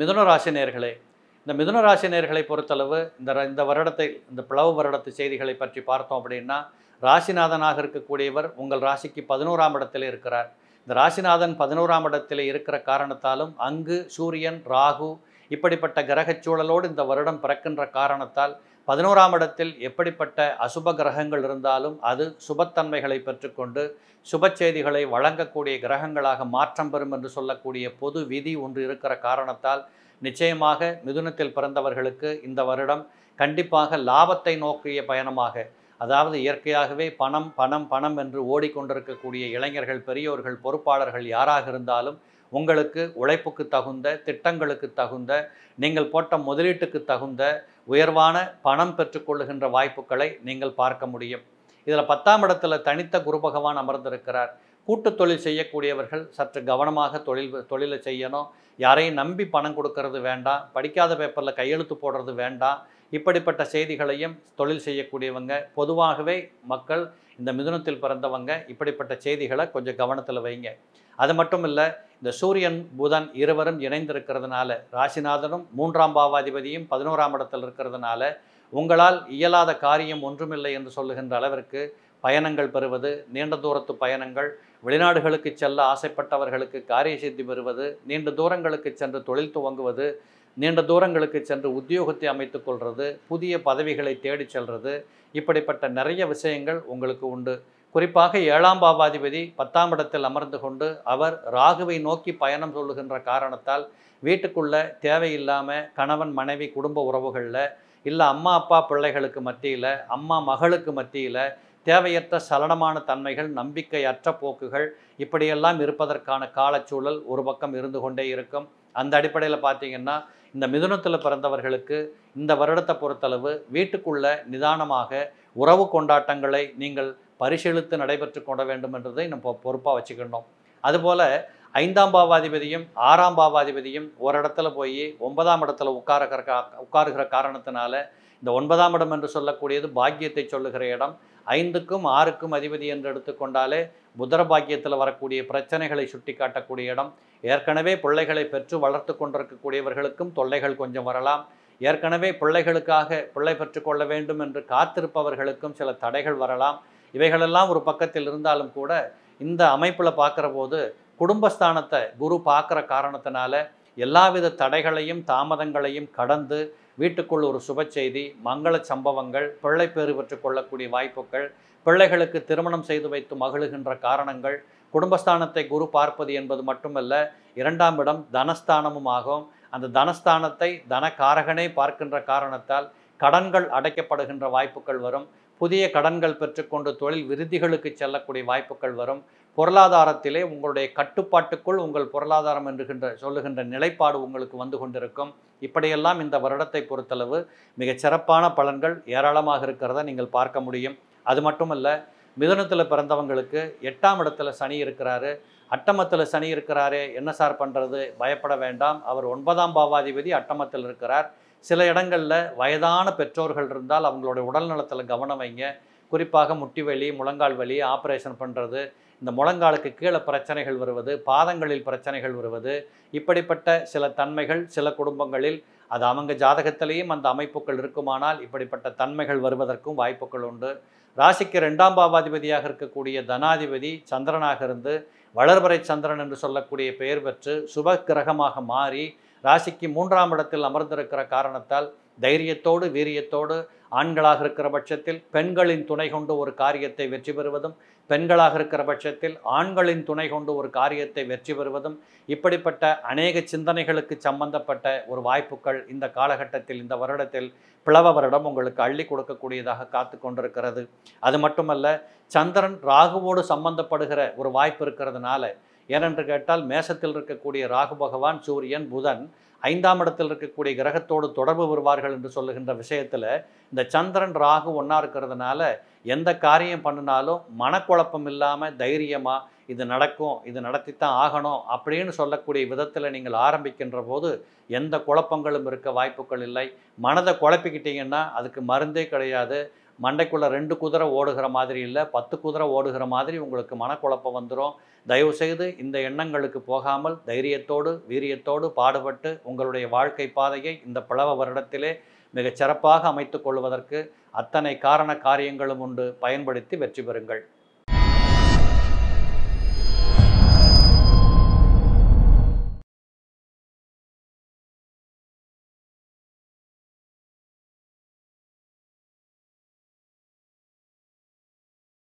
மிதுன ராசி நேயர்களே, இந்த மிதுன ராசி நேயர்களை பொறுத்தளவு இந்த வருடத்தை, இந்த பிளவு வருடத்து செய்திகளை பற்றி பார்த்தோம் அப்படின்னா, ராசிநாதனாக இருக்கக்கூடியவர் உங்கள் ராசிக்கு 11ஆம் இடத்திலே இருக்கிறார். இந்த ராசிநாதன் 11ஆம் இடத்திலே இருக்கிற காரணத்தாலும் அங்கு சூரியன், ராகு இப்படிப்பட்ட கிரகச் சூழலோடு இந்த வருடம் பிறக்கின்ற காரணத்தால் 11ஆம் இடத்தில் எப்படிப்பட்ட அசுப கிரகங்கள் இருந்தாலும் அது சுபத்தன்மைகளை பெற்றுக்கொண்டு சுப செய்திகளை வழங்கக்கூடிய கிரகங்களாக மாற்றம் பெறும் என்று சொல்லக்கூடிய பொது விதி ஒன்று இருக்கிற காரணத்தால் நிச்சயமாக மிதுனத்தில் பிறந்தவர்களுக்கு இந்த வருடம் கண்டிப்பாக லாபத்தை நோக்கிய பயணமாக, அதாவது இயற்கையாகவே பணம் பணம் பணம் என்று ஓடிக்கொண்டிருக்கக்கூடிய இளைஞர்கள், பெரியோர்கள், பொறுப்பாளர்கள் யாராக இருந்தாலும் உங்களுக்கு உழைப்புக்கு தகுந்த, திட்டங்களுக்கு தகுந்த, நீங்கள் போட்ட முதலீட்டுக்கு தகுந்த உயர்வான பணம் பெற்றுக்கொள்ளுகின்ற வாய்ப்புகளை நீங்கள் பார்க்க முடியும். இதில் 10ஆம் இடத்துல தனித்த குரு பகவான் அமர்ந்திருக்கிறார். கூட்டு தொழில் செய்யக்கூடியவர்கள் சற்று கவனமாக தொழிலை செய்யணும். யாரையும் நம்பி பணம் கொடுக்கறது வேண்டாம், படிக்காத பேப்பரில் கையெழுத்து போடுறது வேண்டாம். இப்படிப்பட்ட செய்திகளையும் தொழில் செய்யக்கூடியவங்க, பொதுவாகவே மக்கள் இந்த மிதுனத்தில் பிறந்தவங்க இப்படிப்பட்ட செய்திகளை கொஞ்சம் கவனத்தில் வைங்க. அது மட்டும் இல்லை, இந்த சூரியன் புதன் இருவரும் இணைந்திருக்கிறதுனால, ராசிநாதனும் 3ஆம் பாவாதிபதியும் 11ஆம் இடத்தில் இருக்கிறதுனால உங்களால் இயலாத காரியம் ஒன்றுமில்லை என்று சொல்லுகின்ற அளவிற்கு பயணங்கள் பெறுவது, நீண்ட தூரத்து பயணங்கள், வெளிநாடுகளுக்கு செல்ல ஆசைப்பட்டவர்களுக்கு காரிய சித்தி பெறுவது, நீண்ட தூரங்களுக்கு சென்று தொழில் துவங்குவது, நீண்ட தூரங்களுக்கு சென்று உத்தியோகத்தை அமைத்துக் கொள்வது, புதிய பதவிகளை தேடி செல்வது, இப்படிப்பட்ட நிறைய விஷயங்கள் உங்களுக்கு உண்டு. குறிப்பாக 7ஆம் பாவாதிபதி 10ஆம் இடத்தில் அமர்ந்து கொண்டு அவர் ராகுவை நோக்கி பயணம் சொல்லுகின்ற காரணத்தால் வீட்டுக்குள்ளே தேவையில்லாமல் கணவன் மனைவி குடும்ப உறவுகளில் இல்லை, அம்மா அப்பா பிள்ளைகளுக்கு மத்தியில், அம்மா மகளுக்கு மத்தியில் தேவையற்ற சலனமான தன்மைகள், நம்பிக்கையற்ற போக்குகள் இப்படியெல்லாம் இருப்பதற்கான காலச்சூழல் ஒரு பக்கம் இருந்து கொண்டே இருக்கும். அந்த அடிப்படையில் பார்த்திங்கன்னா இந்த மிதுனத்தில் பிறந்தவர்களுக்கு இந்த வருடத்தை பொறுத்தளவு வீட்டுக்குள்ளே நிதானமாக உறவு கொண்டாட்டங்களை நீங்கள் பரிசீலித்து நடைபெற்று கொள்ள வேண்டும் என்றதை நம்ம பொறுப்பாக வச்சுக்கணும். அதுபோல் 5ஆம் பாவாதிபதியும் 6ஆம் பாவாதிபதியும் ஒரு இடத்துல போய் 9ஆம் இடத்துல உட்காருகிற காரணத்தினால, இந்த 9ஆம் இடம் என்று சொல்லக்கூடியது பாக்கியத்தை சொல்லுகிற இடம். 5க்கும் 6க்கும் அதிபதி என்று எடுத்துக்கொண்டாலே புதர பாக்கியத்தில் வரக்கூடிய பிரச்சனைகளை சுட்டி காட்டக்கூடிய இடம். ஏற்கனவே பிள்ளைகளை பெற்று வளர்த்து கொண்டிருக்கக்கூடியவர்களுக்கும் தொல்லைகள் கொஞ்சம் வரலாம். ஏற்கனவே பிள்ளை பெற்று கொள்ள வேண்டும் என்று காத்திருப்பவர்களுக்கும் சில தடைகள் வரலாம். இவைகளெல்லாம் ஒரு பக்கத்தில் இருந்தாலும் கூட இந்த அமைப்பில் பார்க்குற போது குடும்பஸ்தானத்தை குரு பார்க்குற காரணத்தினால எல்லாவித தடைகளையும் தாமதங்களையும் கடந்து வீட்டுக்குள் ஒரு சுப செய்தி, மங்கள சம்பவங்கள், பிள்ளை பேறு பெற்றுக் கொள்ளக்கூடிய வாய்ப்புகள், பிள்ளைகளுக்கு திருமணம் செய்து வைத்து மகிழ்கின்ற காரணங்கள். குடும்பஸ்தானத்தை குரு பார்ப்பது என்பது மட்டுமல்ல, 2ஆம் இடம் தனஸ்தானமும் ஆகும். அந்த தனஸ்தானத்தை தனக்காரகனே பார்க்கின்ற காரணத்தால் கடன்கள் அடைக்கப்படுகின்ற வாய்ப்புகள் வரும். புதிய கடன்கள் பெற்றுக்கொண்டு தொழில் விருத்திகளுக்கு செல்லக்கூடிய வாய்ப்புகள் வரும். பொருளாதாரத்திலே உங்களுடைய கட்டுப்பாட்டுக்குள் உங்கள் பொருளாதாரம் சொல்லுகின்ற நிலைப்பாடு உங்களுக்கு வந்து கொண்டிருக்கும். இப்படியெல்லாம் இந்த வருடத்தை பொறுத்தளவு மிகச் சிறப்பான பலன்கள் ஏராளமாக இருக்கிறத நீங்கள் பார்க்க முடியும். அது மட்டுமல்ல, மிதுனத்தில் பிறந்தவங்களுக்கு 8ஆம் இடத்துல சனி இருக்கிறாரு, அட்டமத்தில் சனி இருக்கிறாரே, என்ன சார் பண்ணுறது, பயப்பட வேண்டாம். அவர் 9ஆம் பாவாதிபதி அட்டமத்தில் இருக்கிறார். சில இடங்களில் வயதான பெற்றோர்கள் இருந்தால் அவங்களோட உடல் நலத்தில் கவனம் வைங்க. குறிப்பாக முட்டி வலி, முழங்கால் வலி, ஆப்ரேஷன் பண்ணுறது, இந்த முழங்காலுக்கு கீழே பிரச்சனைகள் வருவது, பாதங்களில் பிரச்சனைகள் வருவது, இப்படிப்பட்ட சில தன்மைகள் சில குடும்பங்களில், அது அவங்க ஜாதகத்திலேயும் அந்த அமைப்புகள் இருக்குமானால் இப்படிப்பட்ட தன்மைகள் வருவதற்கும் வாய்ப்புகள் உண்டு. ராசிக்கு 2ஆம் பாவாதிபதியாக இருக்கக்கூடிய தனாதிபதி சந்திரனாக இருந்து வளர்வரை சந்திரன் என்று சொல்லக்கூடிய பெயர் பெற்று சுப கிரகமாக மாறி ராசிக்கு 3ஆம் இடத்தில் அமர்ந்திருக்கிற காரணத்தால் தைரியத்தோடு வீரியத்தோடு ஆண்களாக இருக்கிற பட்சத்தில் பெண்களின் துணை கொண்டு ஒரு காரியத்தை வெற்றி பெறுவதும், பெண்களாக இருக்கிற பட்சத்தில் ஆண்களின் துணை கொண்டு ஒரு காரியத்தை வெற்றி பெறுவதும், இப்படிப்பட்ட அநேக சிந்தனைகளுக்கு சம்பந்தப்பட்ட ஒரு வாய்ப்புகள் இந்த காலகட்டத்தில், இந்த வருடத்தில், பிளவ வருடம் உங்களுக்கு அள்ளி கொடுக்கக்கூடியதாக காத்து கொண்டிருக்கிறது. அது மட்டுமல்ல, சந்திரன் ராகுவோடு சம்பந்தப்படுகிற ஒரு வாய்ப்பு இருக்கிறதுனால, ஏனென்று கேட்டால் மேசத்தில் இருக்கக்கூடிய ராகு பகவான், சூரியன், புதன் 5ஆம் இடத்தில் இருக்கக்கூடிய கிரகத்தோடு தொடர்பு வருவார்கள் என்று சொல்லுகின்ற விஷயத்தில் இந்த சந்திரன் ராகு ஒன்றா இருக்கிறதுனால எந்த காரியம் பண்ணினாலும் மனக்குழப்பம் இல்லாமல் தைரியமாக இது நடக்கும், இது நடத்தித்தான் ஆகணும் அப்படின்னு சொல்லக்கூடிய விதத்தில் நீங்கள் ஆரம்பிக்கின்ற போது எந்த குழப்பங்களும் இருக்க வாய்ப்புகள் இல்லை. மனதை குழப்பிக்கிட்டிங்கன்னா அதுக்கு மருந்தே கிடையாது. மண்டைக்குள்ளே 2 குதிரை ஓடுகிற மாதிரி இல்லை, 10 குதிரை ஓடுகிற மாதிரி உங்களுக்கு மனக்குழப்பம் வந்துடும். தயவுசெய்து இந்த எண்ணங்களுக்கு போகாமல் தைரியத்தோடு வீரியத்தோடு பாடுபட்டு உங்களுடைய வாழ்க்கை பாதையை இந்த பிளவ வருடத்திலே மிகச் சிறப்பாக அமைத்து கொள்வதற்கு அத்தனை காரண காரியங்களும் உண்டு. பயன்படுத்தி வெற்றி பெறுங்கள்.